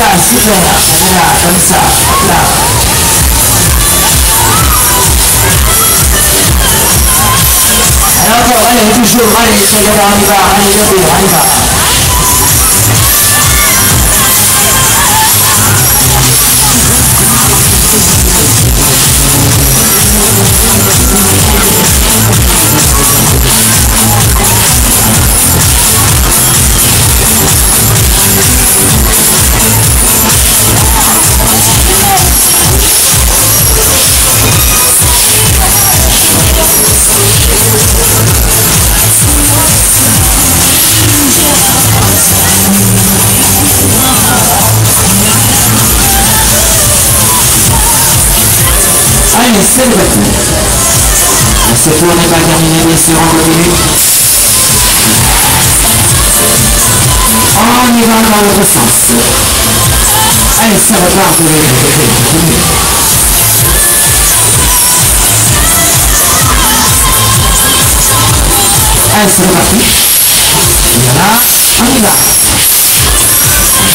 가라 수정아 가라 감사 가라 여러분 많이 해주시고 많이 해주시고 합니다. 많이 해주시고 합니다. C'est le bâtiment. On se tourne et pas terminé, mais c'est reconnu. On y va dans l'autre sens. Allez, ça repart de l'autre. Allez, c'est reparti. Voilà, on y va. Allez,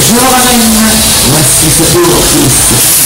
je ramène. Voici ce tour qui se